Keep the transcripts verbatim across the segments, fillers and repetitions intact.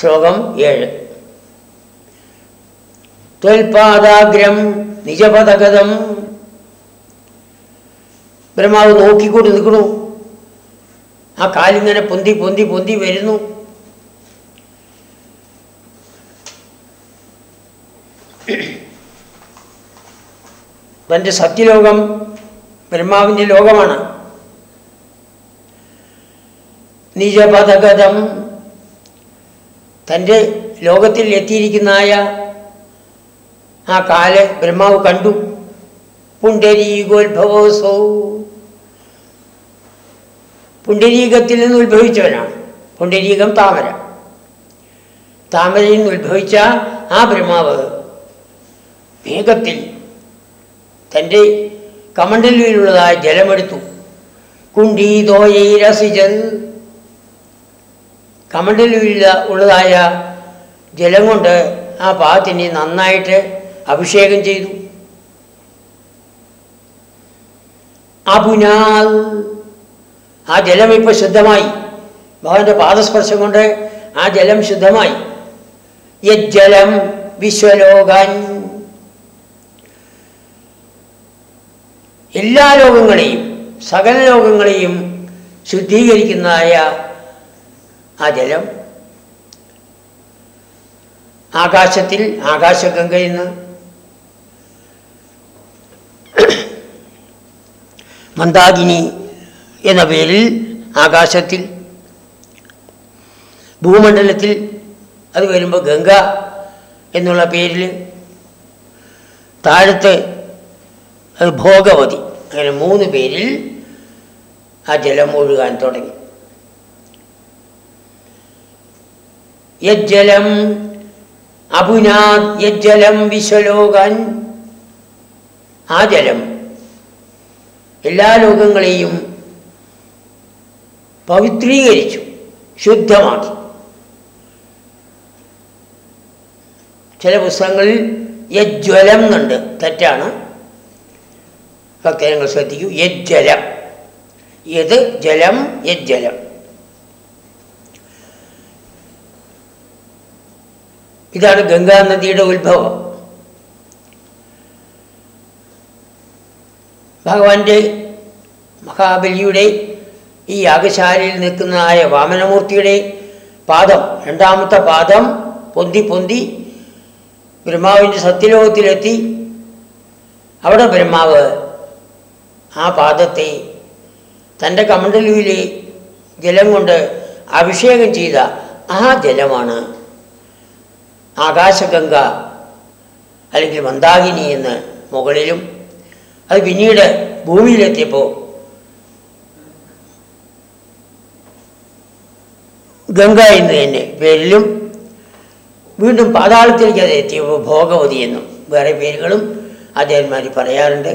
ശ്ലോകം ഏഴ്. ത്വൽപാദാഗ്രം നിജപദഗതം. ബ്രഹ്മാവ് നോക്കിക്കൊണ്ട് നിൽക്കണു. ആ കാലിങ്ങനെ പൊന്തി പൊന്തി പൊന്തി വരുന്നു. തൻ്റെ സത്യലോകം ബ്രഹ്മാവിൻ്റെ ലോകമാണ്. നിജപദഗതം, തൻ്റെ ലോകത്തിൽ എത്തിയിരിക്കുന്നതായ ആ കാല് ബ്രഹ്മാവ് കണ്ടു. പുണ്ഡരീകോത്ഭവോസോ, പുണ്ഡരീകത്തിൽ നിന്ന് ഉത്ഭവിച്ചവനാണ്. പുണ്ഡരീകം താമര, താമരയിൽ നിന്ന് ഉത്ഭവിച്ച ആ ബ്രഹ്മാവ് മേഘത്തിൽ തൻ്റെ കമണ്ഡലിലുള്ളതായ ജലമെടുത്തു. കുണ്ടീതോയൈരസിജൽ, കമണ്ഡലിൽ ഉള്ളതായ ജലം കൊണ്ട് ആ പാദത്തിനെ നന്നായിട്ട് അഭിഷേകം ചെയ്തു. അപുനാൽ, ആ ജലം ഇപ്പോൾ ശുദ്ധമായി. ഭഗവാന്റെ പാദസ്പർശം കൊണ്ട് ആ ജലം ശുദ്ധമായി. യജ്ജലം വിശ്വലോകാൻ, എല്ലാ ലോകങ്ങളെയും സകല ലോകങ്ങളെയും ശുദ്ധീകരിക്കുന്നതായ ആ ജലം ആകാശത്തിൽ ആകാശഗംഗയിൽ നിന്ന് മന്ദാകിനി എന്ന പേരിൽ ആകാശത്തിൽ, ഭൂമണ്ഡലത്തിൽ അത് വരുമ്പോൾ ഗംഗ എന്നുള്ള പേരിൽ, താഴത്ത് അത് ഭോഗവതി, അങ്ങനെ മൂന്ന് പേരിൽ ആ ജലം ഒഴുകാൻ തുടങ്ങി. യജ്ജലം അപുനാത് യജ്ജലം വിശ്വലോകാൻ, ആ ജലം എല്ലാ ലോകങ്ങളെയും പവിത്രീകരിച്ചു, ശുദ്ധമാക്കി. ചില പുസ്തകങ്ങളിൽ യജ്വലം എന്നുണ്ട്, തെറ്റാണ്. ഭക്തജനങ്ങൾ ശ്രദ്ധിക്കൂ, യജ്ജലം, യത് ജലം, യജ്ജലം. ഇതാണ് ഗംഗാ നദിയുടെ ഉത്ഭവം. ഭഗവാന്റെ മഹാബലിയുടെ ഈ യാഗശാലയിൽ നിൽക്കുന്നതായ വാമനമൂർത്തിയുടെ പാദം, രണ്ടാമത്തെ പാദം പൊന്തി പൊന്തി ബ്രഹ്മാവിൻ്റെ സത്യലോകത്തിലെത്തി. അവിടെ ബ്രഹ്മാവ് ആ പാദത്തെ തൻ്റെ കമണ്ഡലുവിലെ ജലം കൊണ്ട് അഭിഷേകം ചെയ്ത ആ ജലമാണ് ആകാശഗംഗ അല്ലെങ്കിൽ മന്ദാകിനി എന്ന് മുകളിലും, അത് പിന്നീട് ഭൂമിയിലെത്തിയപ്പോൾ ഗംഗ എന്ന് തന്നെ പേരിലും, വീണ്ടും പാതാളത്തിലേക്ക് അത് എത്തിയപ്പോൾ ഭോഗവതി എന്നും വേറെ പേരുകളും ആചാര്യന്മാർ പറയാറുണ്ട്.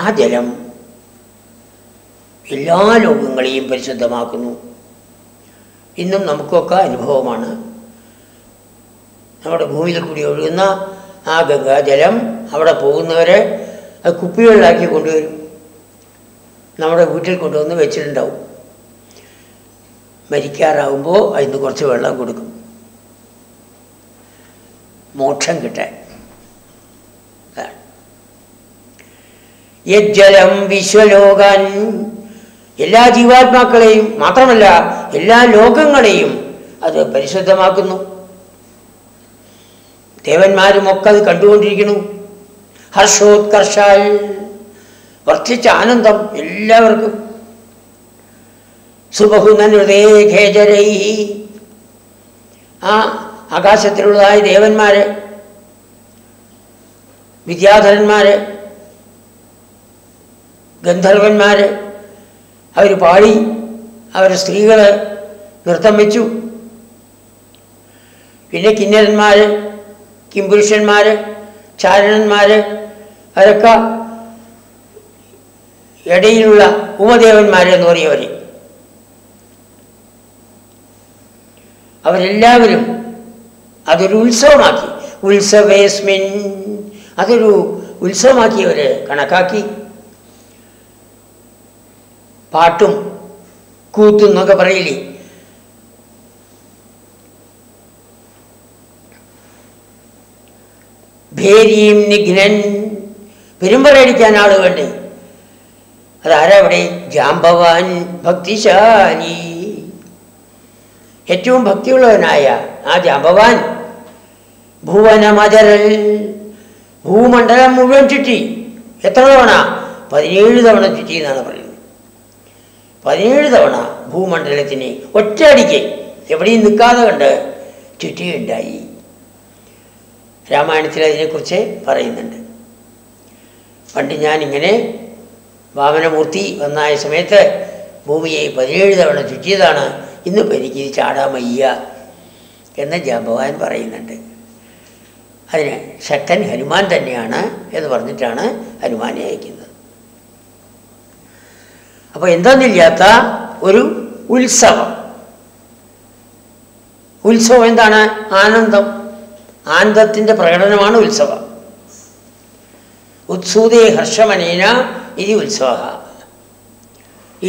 ആ ജലം എല്ലാ ലോകങ്ങളെയും പരിശുദ്ധമാക്കുന്നു. ഇന്നും നമുക്കൊക്കെ അനുഭവമാണ്. നമ്മുടെ ഭൂമിയിൽ കൂടി ഒഴുകുന്ന ആ ഗംഗാജലം അവിടെ പോകുന്നവർ അത് കുപ്പികളിലാക്കി കൊണ്ടുവരും, നമ്മുടെ വീട്ടിൽ കൊണ്ടുവന്ന് വെച്ചിട്ടുണ്ടാവും. മരിക്കാറാവുമ്പോൾ അതിന് കുറച്ച് വെള്ളം കൊടുക്കും, മോക്ഷം കിട്ടാൻ. യജ്ജലം വിശ്വലോകാൻ, എല്ലാ ജീവാത്മാക്കളെയും മാത്രമല്ല എല്ലാ ലോകങ്ങളെയും അത് പരിശുദ്ധമാക്കുന്നു. ദേവന്മാരുമൊക്കെ അത് കണ്ടുകൊണ്ടിരിക്കുന്നു. ഹർഷോത്കർഷാൽ, വർദ്ധിച്ച ആനന്ദം എല്ലാവർക്കും. സുബഹുനൃതേ ഖേജരൈ, ആ ആകാശത്തിലുള്ളതായ ദേവന്മാര്, വിദ്യാധരന്മാര്, ഗന്ധർവന്മാർ, അവർ പാടി, അവർ സ്ത്രീകൾ നൃത്തം വെച്ചു. പിന്നെ കിന്നരന്മാർ, കിംപുരുഷന്മാർ, ചാരണന്മാർ, അവരൊക്കെ ഇടയിലുള്ള ഉപദേവന്മാരെന്ന് പറയുന്നവർ, അവരെല്ലാവരും അതൊരു ഉത്സവമാക്കി. ഉത്സവേസ്മിൻ, അതൊരു ഉത്സവമാക്കി അവർ കണക്കാക്കി. പാട്ടും കൂത്ത് എന്നൊക്കെ പറയില്ലേ. ഭേരിയും നിഘ്നൻ, പെരുമ്പറയടിക്കാൻ ആള് വേണ്ടേ? അതാരാ ഇവിടെ? ജാംബവാൻ ഭക്തിശാലി, ഏറ്റവും ഭക്തിയുള്ളവനായ ആ ജാംബവാൻ ഭുവനമജരൽ, ഭൂമണ്ഡലം മുഴുവൻ ചുറ്റി. എത്ര തവണ? പതിനേഴ് തവണ ചുറ്റി എന്നാണ് പറയുന്നത്. പതിനേഴ് തവണ ഭൂമണ്ഡലത്തിന് ഒറ്റയടിക്ക് എവിടെയും നിൽക്കാതെ കണ്ട് ചുറ്റിയുണ്ടായി. രാമായണത്തിൽ അതിനെക്കുറിച്ച് പറയുന്നുണ്ട്. പണ്ട് ഞാനിങ്ങനെ വാമനമൂർത്തി വന്നായ സമയത്ത് ഭൂമിയെ പതിനേഴ് തവണ ചുറ്റിയതാണ്, ഇന്നിപ്പോൾ എനിക്ക് ഇത് ചാടാൻ വയ്യ എന്ന് ജാംബവാൻ പറയുന്നുണ്ട്. അതിന് ശക്തൻ ഹനുമാൻ തന്നെയാണ് എന്ന് പറഞ്ഞിട്ടാണ് ഹനുമാനെ അയക്കുന്നത്. അപ്പോൾ എന്തെന്നില്ലാത്ത ഒരു ഉത്സവം. ഉത്സവം എന്താണ്? ആനന്ദം. ആനന്ദത്തിൻ്റെ പ്രകടനമാണ് ഉത്സവം. ഉത്സൂതേ ഹർഷമനേന ഇതി ഉത്സവ.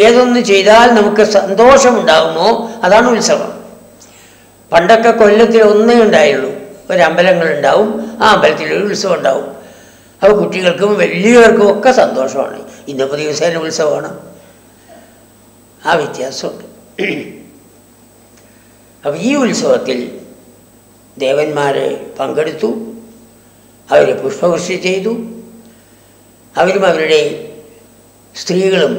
ഏതൊന്ന് ചെയ്താൽ നമുക്ക് സന്തോഷമുണ്ടാകുമോ അതാണ് ഉത്സവം. പണ്ടൊക്കെ കൊല്ലത്തിൽ ഒന്നേ ഉണ്ടായുള്ളൂ, ഒരമ്പലങ്ങളുണ്ടാവും, ആ അമ്പലത്തിലൊരു ഉത്സവം ഉണ്ടാവും. അപ്പോൾ കുട്ടികൾക്കും വലിയവർക്കും ഒക്കെ സന്തോഷമാണ്. ഇന്നിപ്പോൾ ദിവസേന ഉത്സവമാണ്. ആ വ്യത്യാസമുണ്ട്. അപ്പോൾ ഈ ഉത്സവത്തിൽ ദേവന്മാരെ പങ്കെടുത്തു, അവരെ പുഷ്പവൃഷ്ടി ചെയ്തു, അവരും അവരുടെ സ്ത്രീകളും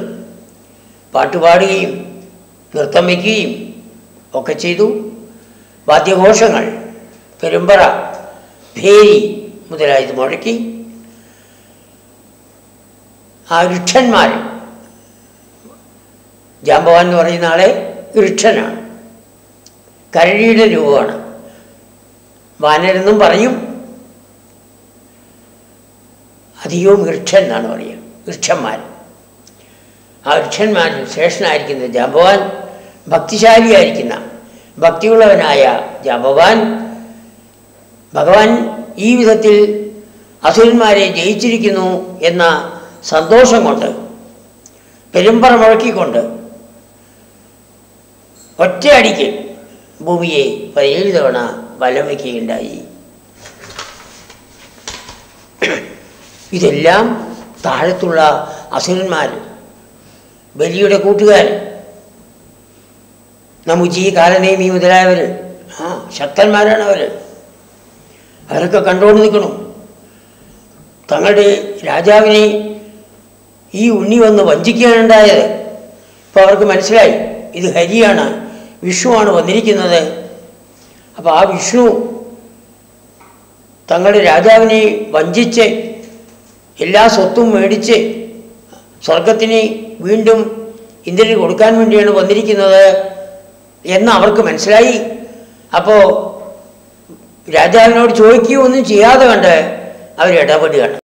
പാട്ടുപാടുകയും നൃത്തം വയ്ക്കുകയും ഒക്കെ ചെയ്തു. വാദ്യഘോഷങ്ങൾ, പെരുമ്പറ, ഭേരി മുതലായത് മുഴക്കി. ആ ഋക്ഷന്മാർ, ജാംബവാൻ എന്ന് പറയുന്ന ആളെ ഋക്ഷനാണ്, കരടിയുടെ രൂപമാണ്, വാനരെന്നും പറയും, അധികവും ഋക്ഷൻ എന്നാണ് പറയുക, ഋക്ഷന്മാർ. ആ ഋക്ഷന്മാരിൽ ശ്രേഷ്ഠനായിരിക്കുന്ന ജാംബവാൻ, ഭക്തിശാലിയായിരിക്കുന്ന ഭക്തിയുള്ളവനായ ജാംബവാൻ ഭഗവാൻ ഈ വിധത്തിൽ അസുരന്മാരെ ജയിച്ചിരിക്കുന്നു എന്ന സന്തോഷം കൊണ്ട് പെരുമ്പറ മുഴക്കിക്കൊണ്ട് ഒറ്റയടിക്ക് ഭൂമിയെ പതിനേഴ് തവണ വലം വയ്ക്കുകയുണ്ടായി. ഇതെല്ലാം താഴത്തുള്ള അസുരന്മാർ, ബലിയുടെ കൂട്ടുകാർ, നമുജി, കാലനേമി മുതലായവർ, ആ ശക്തന്മാരാണ് അവർ. അവരൊക്കെ കണ്ടോണ്ട് നിൽക്കണം. തങ്ങളുടെ രാജാവിനെ ഈ ഉണ്ണി വന്ന് വഞ്ചിക്കാനുണ്ടായത്. ഇപ്പോൾ അവർക്ക് മനസ്സിലായി ഇത് ഹരിയാണ്, വിഷ്ണുവാണ് വന്നിരിക്കുന്നത്. അപ്പോൾ ആ വിഷ്ണു തങ്ങളുടെ രാജാവിനെ വഞ്ചിച്ച് എല്ലാ സ്വത്തും മേടിച്ച് സ്വർഗത്തിന് വീണ്ടും ഇന്ദ്രന് കൊടുക്കാൻ വേണ്ടിയാണ് വന്നിരിക്കുന്നത് എന്ന് അവർക്ക് മനസ്സിലായി. അപ്പോൾ രാജാവിനോട് ചോദിക്കുകയൊന്നും ചെയ്യാതെ കണ്ട് അവർ ഇടപെടുകയാണ്.